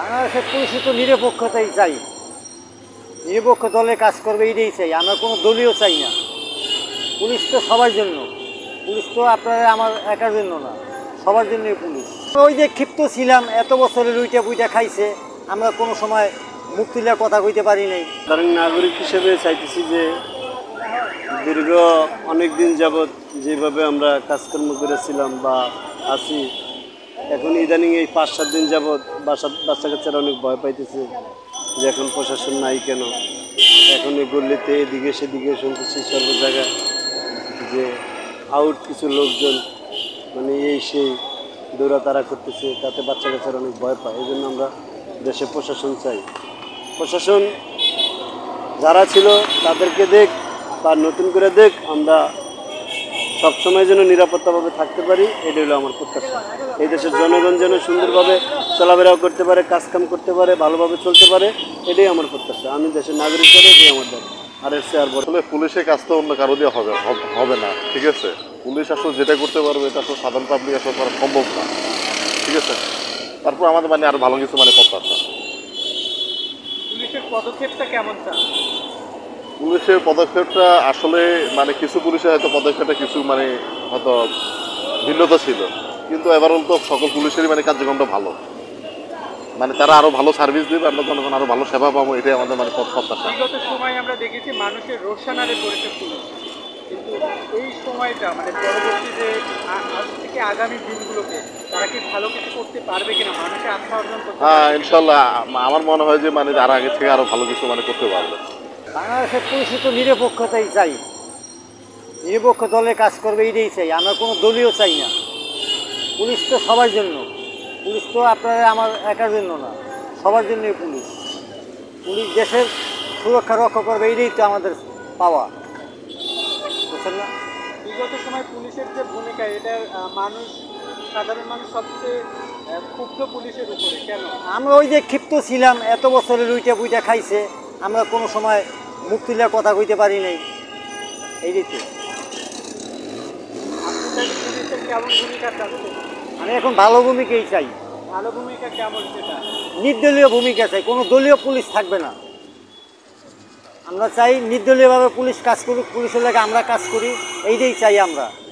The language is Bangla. বাংলাদেশের পুলিশে তো নিরপেক্ষতাই চাই, নিরপেক্ষ দলে কাজ করবে এটাই চাই, আমরা কোনো দলীয় চাই না। পুলিশ তো সবার জন্য, পুলিশ তো আপনারা আমার একার জন্য না, সবার জন্যই পুলিশ। ওই যে ক্ষিপ্ত ছিলাম এত বছরে লুইটা পুইটা খাইছে, আমরা কোনো সময় মুখ তুলে কথা কইতে পারি নাই। কারণ নাগরিক হিসেবে চাইতেছি যে দীর্ঘ অনেক দিন যাবৎ যেভাবে আমরা কাজকর্ম করেছিলাম বা আছি, এখন ইদানিং এই ৫-৭ দিন যাবৎ বাচ্চা কাচ্চারা অনেক ভয় পাইতেছে যে এখন প্রশাসন নাই কেন, এখন এই গল্লিতে এদিকে সেদিকে শুনতেছি সর্ব জায়গায় যে আউট কিছু লোকজন মানে এই সেই দৌড়াতাড়া করতেছে, তাতে বাচ্চা কাচ্চারা অনেক ভয় পায়। এই জন্য আমরা দেশে প্রশাসন চাই। প্রশাসন যারা ছিল তাদেরকে দেখ বা নতুন করে দেখ, আমরা সবসময় যেন নিরাপত্তাভাবে থাকতে পারি, এটা হলো আমার প্রত্যাশা। এই দেশের জনগণ যেন সুন্দরভাবে চলাফেরাও করতে পারে, কাজকাম করতে পারে, ভালোভাবে চলতে পারে, এটাই আমার প্রত্যাশা। আমি দেশের নাগরিক হিসেবে এটাই আমার দাবি। আর এসে আর বলতে পুলিশের কাজ তো অন্য কারো দিয়ে হবে না, ঠিক আছে? পুলিশ আসলে যেটা করতে পারবে এটা আসলে সাধারণ পাবলিক আসলে করা সম্ভব না, ঠিক আছে? তারপর আমাদের মানে আর ভালো কিছু মানে প্রত্যাশা। পুলিশের পদক্ষেপটা কেমন চান? পুলিশের পদক্ষেপটা আসলে মানে কিছু পুলিশের হয়তো পদক্ষেপটা কিছু মানে হয়তো ভিন্নতা ছিল, কিন্তু ওভারঅল তো সকল পুলিশেরই মানে কার্যক্রমটা ভালো, মানে তারা আরো ভালো সার্ভিস দেবে, আমরা জনগণ আরো ভালো সেবা পাবো, এটাই আমাদের মানে প্রত্যাশা। বিগত সময় আমরা দেখেছি মানুষের রোষানারে পড়েছে পুলিশ, কিন্তু এই সময়টা মানে পরবর্তী যে আজ থেকে আগামী দিনগুলোতে তারা কি ভালো কিছু করতে পারবে কিনা, মানুষের আস্থা অর্জন করতে? হ্যাঁ, ইনশাল্লাহ আমার মনে হয় যে মানে তারা আগে থেকে আরো ভালো কিছু মানে করতে পারবে। বাংলাদেশের পুলিশে তো নিরপেক্ষতাই চাই, নিরপেক্ষ দলে কাজ করবে এটাই চাই, আমরা কোনো দলীয় চাই না। পুলিশ তো সবার জন্য, পুলিশ তো আপনারা আমার একার জন্য না, সবার জন্যই পুলিশ। পুলিশ দেশের সুরক্ষা রক্ষা করবে, এটাই তো আমাদের পাওয়া, বুঝছেন না? বিগত সময় পুলিশের যে ভূমিকা, এটা মানুষ সাধারণ মানুষ সবচেয়ে ক্ষুব্ধ পুলিশের উপরে কেন? আমরা ওই যে ক্ষিপ্ত ছিলাম এত বছরে লুইটা পুইটা খাইছে, আমরা কোনো সময় মুখ তুলে কথা কইতে পারি নাই, এই রীতি। আমি এখন ভালো ভূমিকাই চাই। ভালো ভূমিকা কেমন? সেটা নির্দলীয় ভূমিকা চাই, কোনো দলীয় পুলিশ থাকবে না। আমরা চাই নির্দলীয়ভাবে পুলিশ কাজ করুক, পুলিশের লাগে আমরা কাজ করি, এইটাই চাই আমরা।